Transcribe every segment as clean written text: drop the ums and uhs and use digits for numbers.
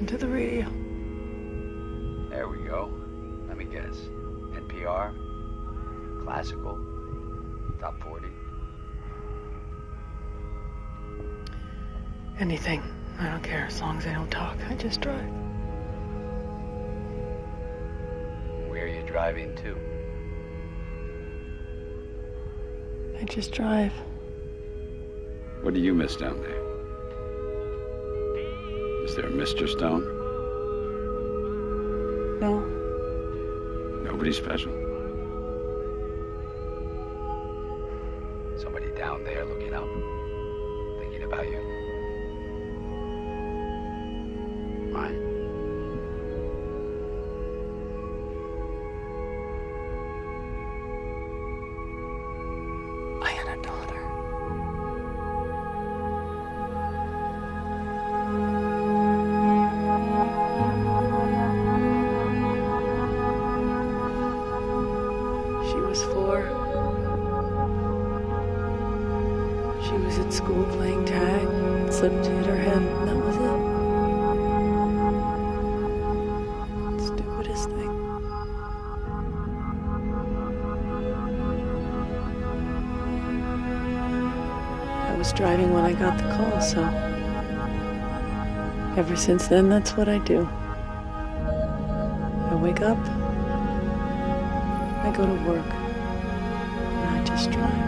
listen to the radio. There we go. Let me guess. NPR, classical, top 40. Anything. I don't care as long as I don't talk. I just drive. Where are you driving to? I just drive. What do you miss down there? Is there a Mr. Stone? No. Nobody special? Somebody down there looking up, thinking about you. Why? I had a daughter. She was at school playing tag, slipped, hit her head, and that was it. Stupidest thing. I was driving when I got the call, so ever since then, that's what I do. I wake up, I go to work, and I just drive.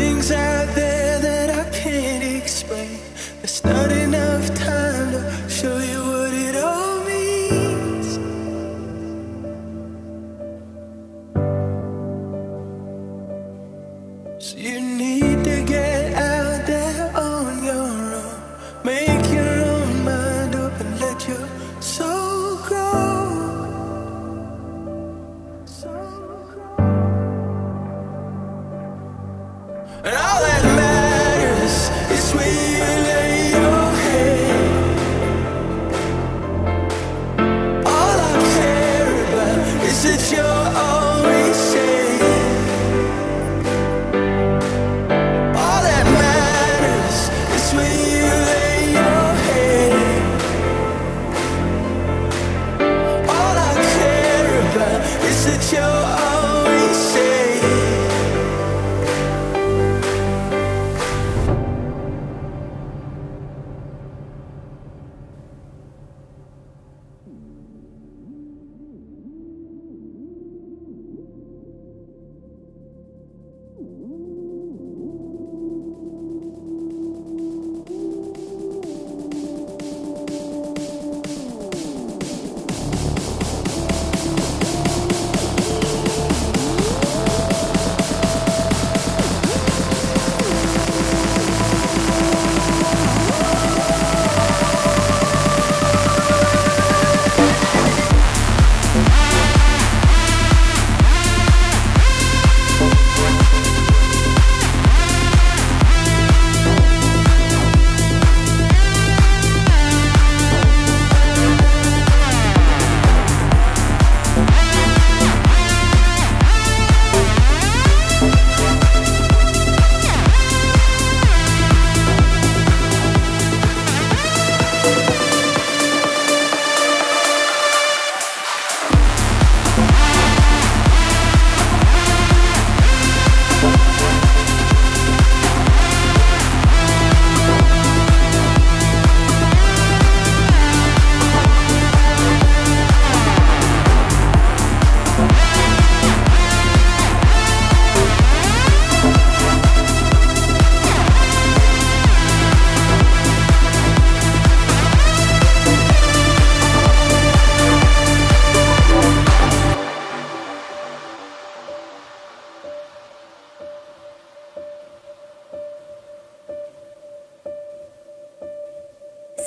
things out there that I can't explain. There's not enough time to show you what it all means. So you need to get out there on your own, make your own mind up and let your soul grow. And all that matters is where you lay your head. All I care about is that you're always safe. All that matters is where you lay your head. All I care about is that you're always safe.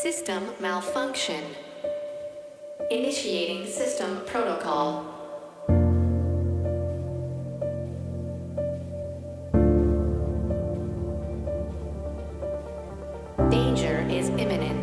System malfunction. Initiating system protocol. Danger is imminent.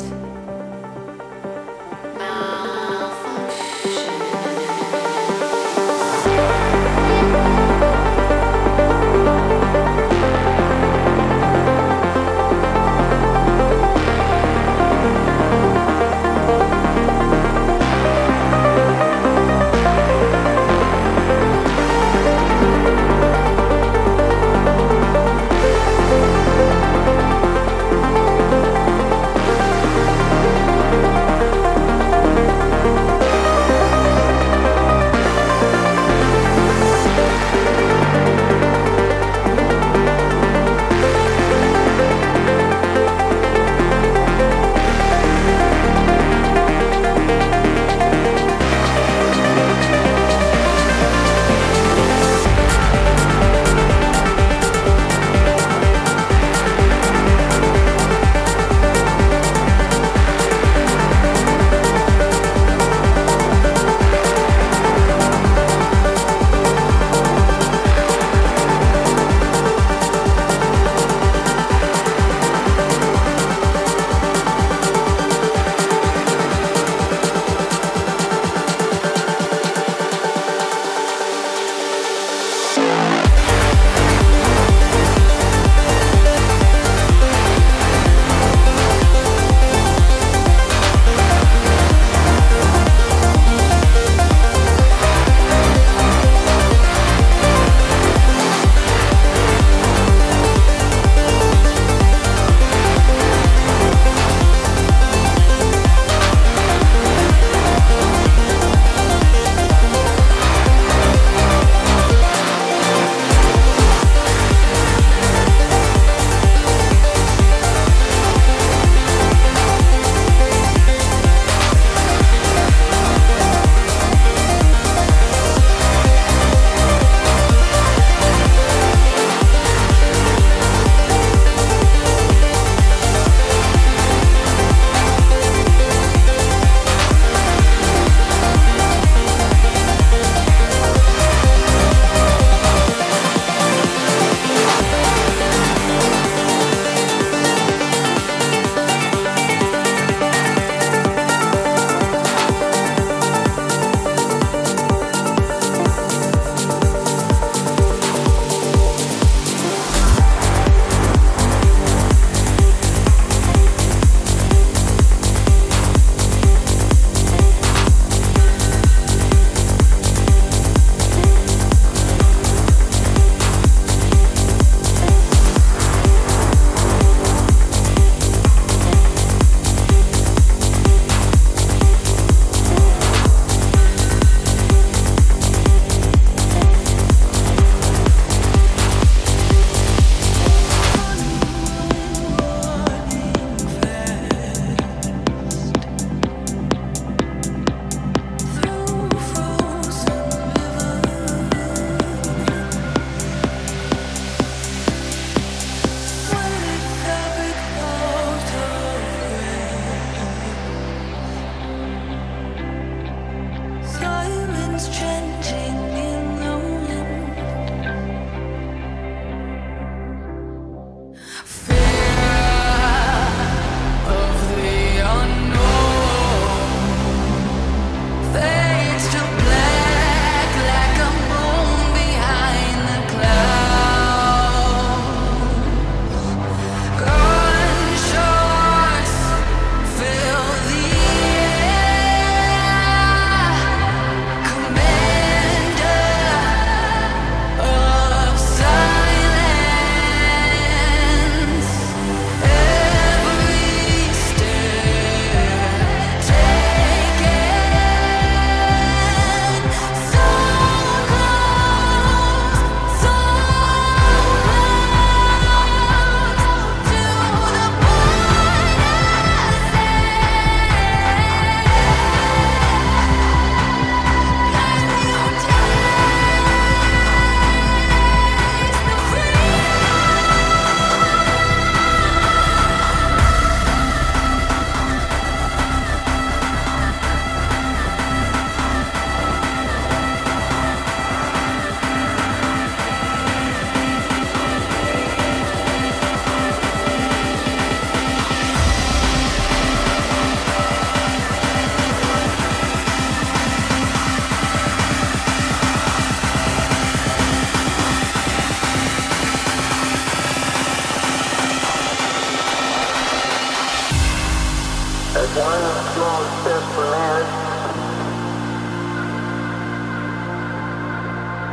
One small step for man,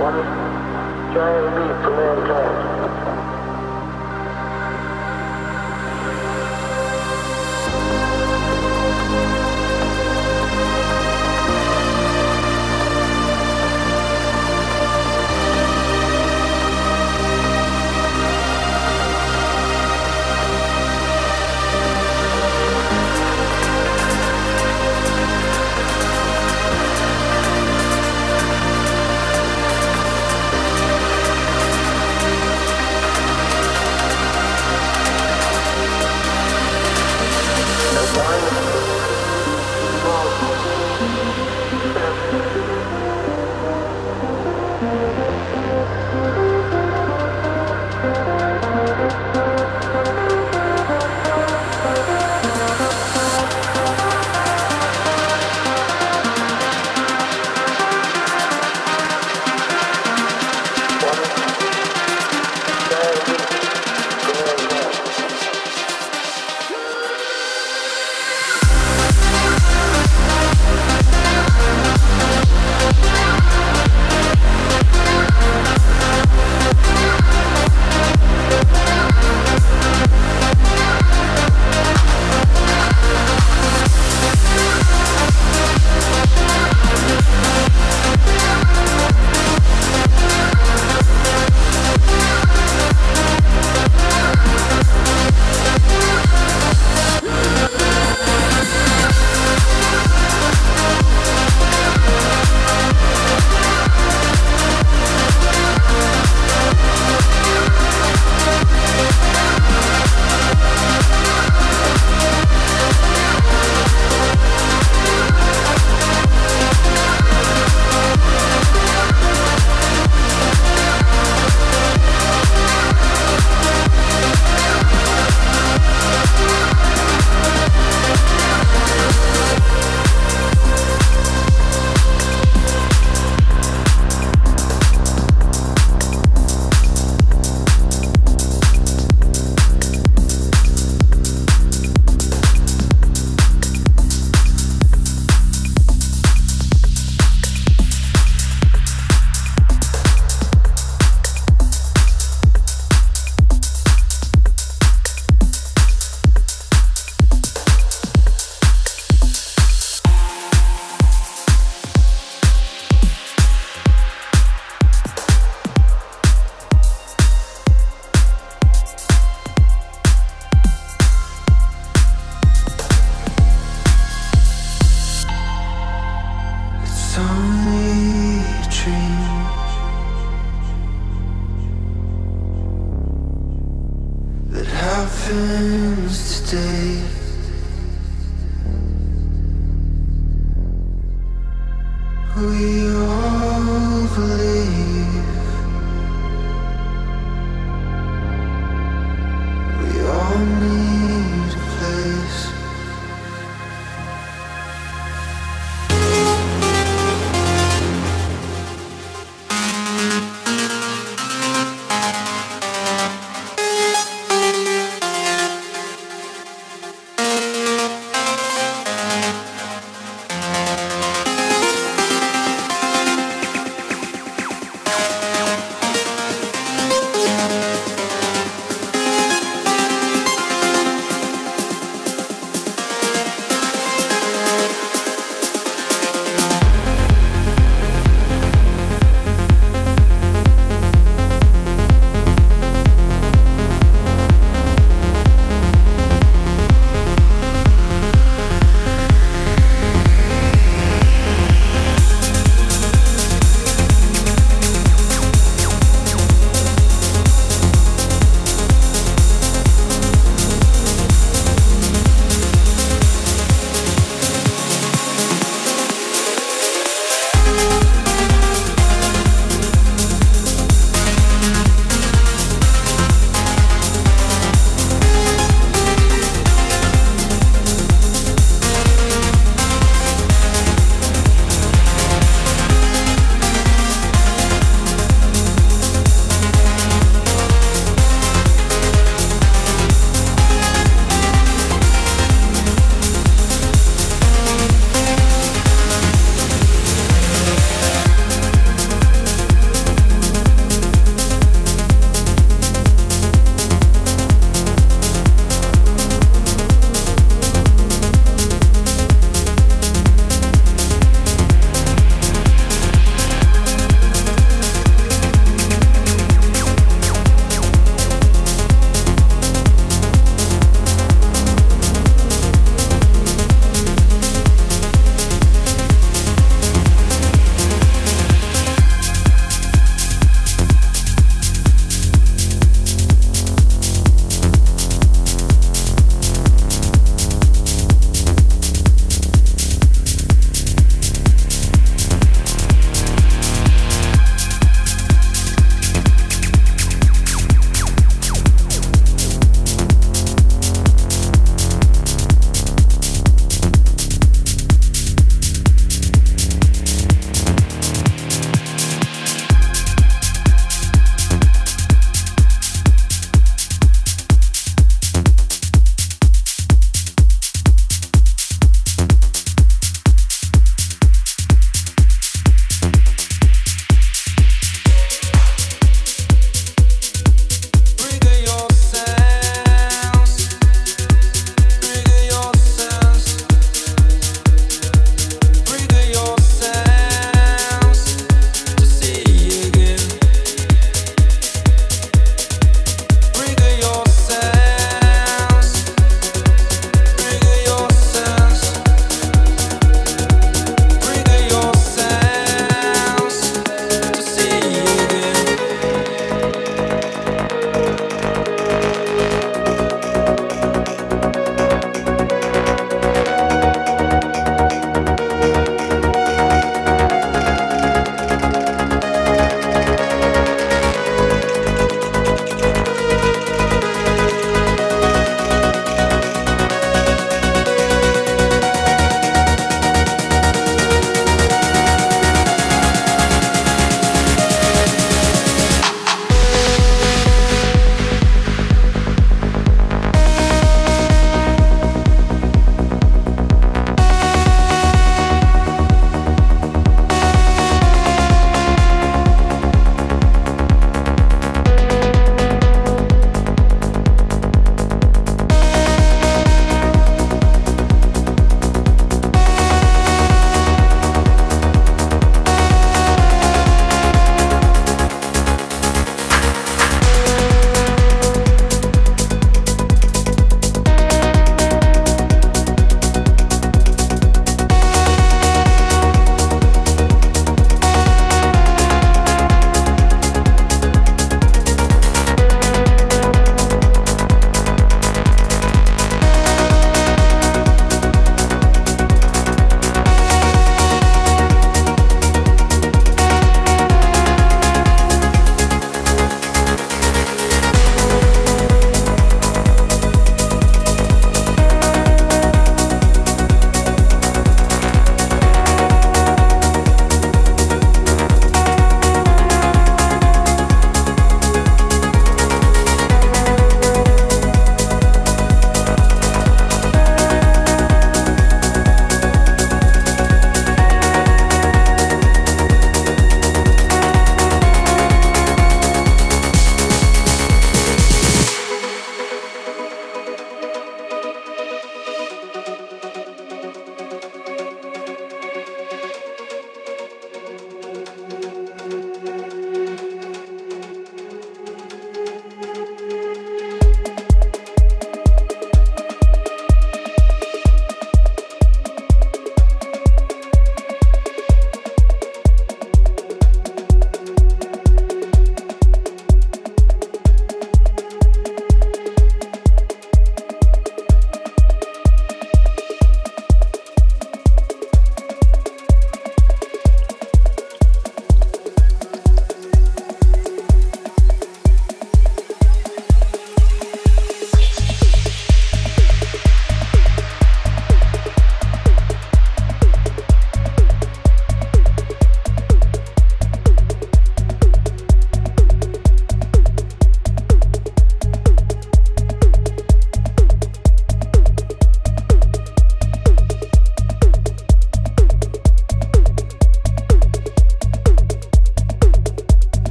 one giant leap for mankind.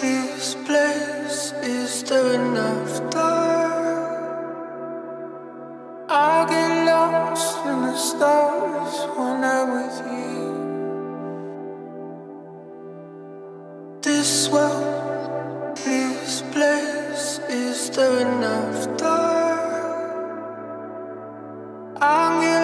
This place, is there enough time? I'm